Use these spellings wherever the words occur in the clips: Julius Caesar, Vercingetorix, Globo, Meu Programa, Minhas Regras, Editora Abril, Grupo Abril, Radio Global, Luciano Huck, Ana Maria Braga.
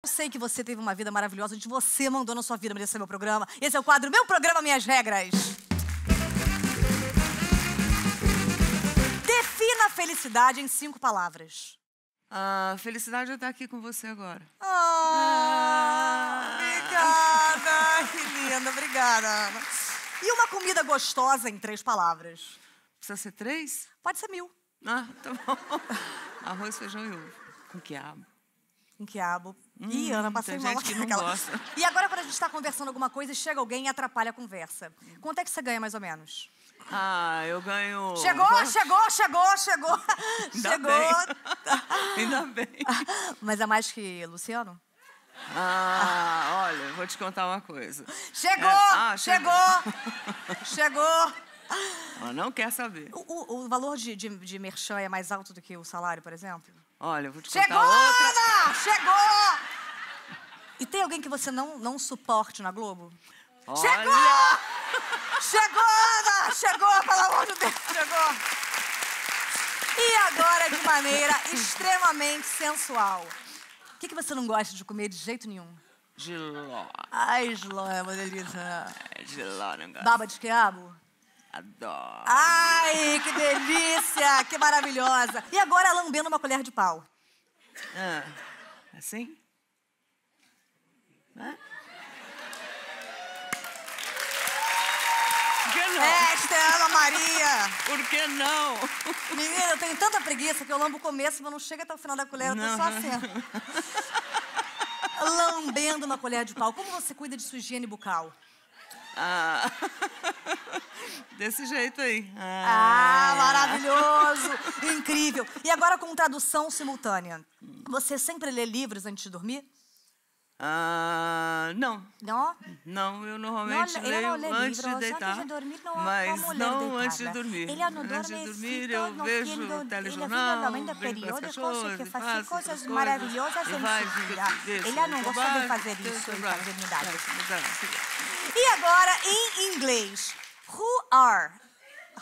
Eu sei que você teve uma vida maravilhosa, onde você mandou na sua vida, mas esse é meu programa. Esse é o quadro Meu Programa, Minhas Regras. Defina a felicidade em 5 palavras. Ah, felicidade é estar aqui com você agora. Obrigada, que linda, obrigada, Ana. E uma comida gostosa em 3 palavras? Precisa ser 3? Pode ser 1000. Ah, tá bom. Arroz, feijão e ovo. Com quiabo. Um quiabo. Ih, Ana, passei mal. Gente que não gosta. E agora, quando a gente está conversando alguma coisa, chega alguém e atrapalha a conversa. Quanto é que você ganha, mais ou menos? Ah, eu ganho... Chegou! Ainda bem. Mas é mais que Luciano? Ah, olha, vou te contar uma coisa. Chegou! Ela não quer saber. O valor de merchan é mais alto do que o salário, por exemplo? Olha, eu vou te contar outra... Chegou! E tem alguém que você não suporte na Globo? Olha. Chegou, Ana! Pelo amor de Deus, chegou! E agora de maneira extremamente sensual. O que você não gosta de comer de jeito nenhum? Giló. Ai, giló é uma delícia. É, giló não gosto. Baba de quiabo? Adoro. Ai, que delícia, que maravilhosa. E agora lambendo uma colher de pau. Ah, assim? Ah. Por que não? Esta é Ana Maria. Por que não? Menina, eu tenho tanta preguiça que eu lambo o começo, mas não chega até o final da colher, eu tô só assim. Lambendo uma colher de pau. Como você cuida de sua higiene bucal? Ah, desse jeito aí. Ah, maravilhoso, incrível. E agora com tradução simultânea. Você sempre lê livros antes de dormir? Ah, não. Não? Não, eu normalmente leio antes de deitar, mas não antes de dormir. Antes de dormir eu vejo telejornal, brinco com as cachorras, e faço coisas maravilhosas em seguida. Ela não gosta de fazer isso em maternidade. E agora, em inglês, who are?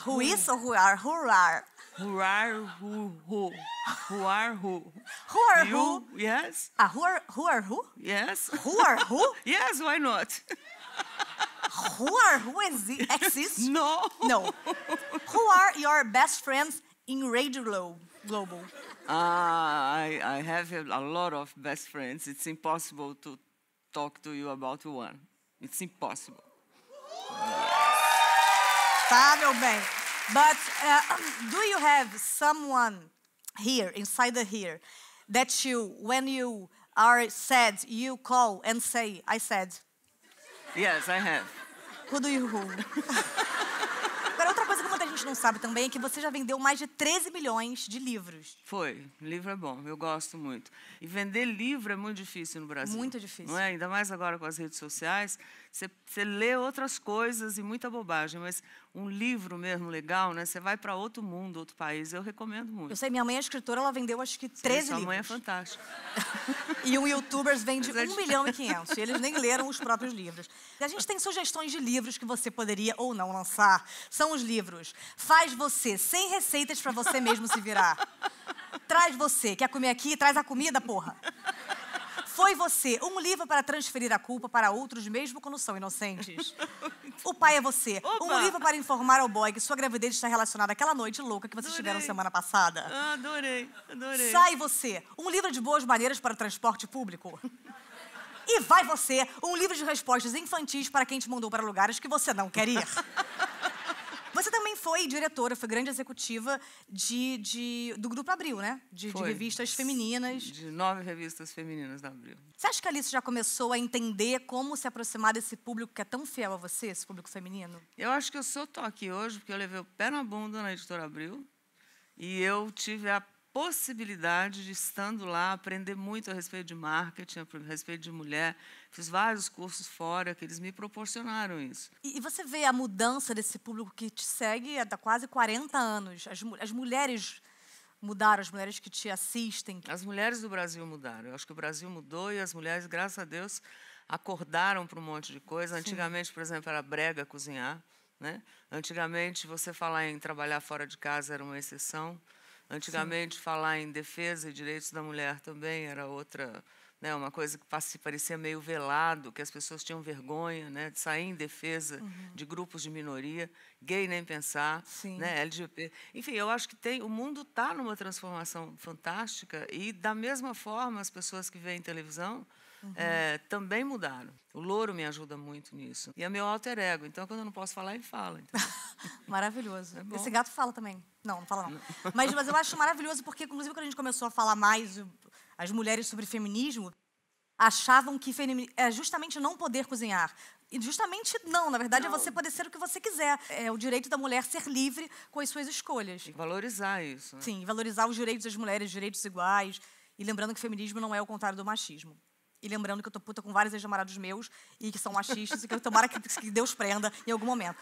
Who is ou who are? Who are? Who are who? Who are who? Who are who? Yes. Ah, who are who? Yes. Who are who? Yes, why not? Who are who exists? No. No. Who are your best friends in Radio Global? I have a lot of best friends. It's impossible to talk to you about one. It's impossible. Tá, meu bem. But do you have someone here, inside of here, that you, when you are sad, you call and say, I said? Yes, I have. Who do you hold? Agora, outra coisa que muita gente não sabe também é que você já vendeu mais de 13 milhões de livros. Foi. Livro é bom. Eu gosto muito. E vender livro é muito difícil no Brasil. Muito difícil. Não é? Ainda mais agora com as redes sociais. Você lê outras coisas e muita bobagem, mas um livro mesmo legal, né? Você vai para outro mundo, outro país. Eu recomendo muito. Eu sei, minha mãe é escritora, ela vendeu acho que 13 livros. Sua mãe é fantástica. E um youtuber vende 1,5 milhão. Eles nem leram os próprios livros. E a gente tem sugestões de livros que você poderia ou não lançar. São os livros. Faz você, 100 receitas para você mesmo se virar. Traz você. Quer comer aqui? Traz a comida, porra. Foi você, um livro para transferir a culpa para outros, mesmo quando são inocentes. O pai é você, opa, um livro para informar ao boy que sua gravidez está relacionada àquela noite louca que vocês tiveram semana passada. Ah, adorei. Sai você, um livro de boas maneiras para transporte público. E vai você, um livro de respostas infantis para quem te mandou para lugares que você não quer ir. Você também foi diretora, foi grande executiva do Grupo Abril, né? De revistas femininas. De 9 revistas femininas da Abril. Você acha que a Alice já começou a entender como se aproximar desse público que é tão fiel a você, esse público feminino? Eu acho que eu só tô aqui hoje porque eu levei o pé na bunda na Editora Abril e eu tive a possibilidade de, estando lá, aprender muito a respeito de marketing, a respeito de mulher. Fiz vários cursos fora que eles me proporcionaram isso. E você vê a mudança desse público que te segue há quase 40 anos. As mulheres mudaram, as mulheres que te assistem. As mulheres do Brasil mudaram. Eu acho que o Brasil mudou e as mulheres, graças a Deus, acordaram para um monte de coisa. Sim. Antigamente, por exemplo, era brega cozinhar, né? Antigamente, você falar em trabalhar fora de casa era uma exceção. Antigamente, falar em defesa e direitos da mulher também era outra né, uma coisa que parecia meio velado, que as pessoas tinham vergonha, né, de sair em defesa de grupos de minoria, gay nem pensar, né, LGBT. Enfim, eu acho que tem, o mundo está numa transformação fantástica e, da mesma forma, as pessoas que veem televisão também mudaram. O Louro me ajuda muito nisso. E é meu alter ego. Então, quando eu não posso falar, ele fala. Então. Maravilhoso. É esse gato fala também. Não, não fala não. Mas eu acho maravilhoso porque, inclusive, quando a gente começou a falar mais as mulheres sobre feminismo, achavam que é justamente não poder cozinhar. E justamente não, na verdade, é você poder ser o que você quiser. É o direito da mulher ser livre com as suas escolhas. E valorizar isso. Né? Sim, valorizar os direitos das mulheres, direitos iguais. E lembrando que o feminismo não é o contrário do machismo. E lembrando que eu tô puta com vários ex-namorados meus e que são machistas e que tomara que Deus prenda em algum momento.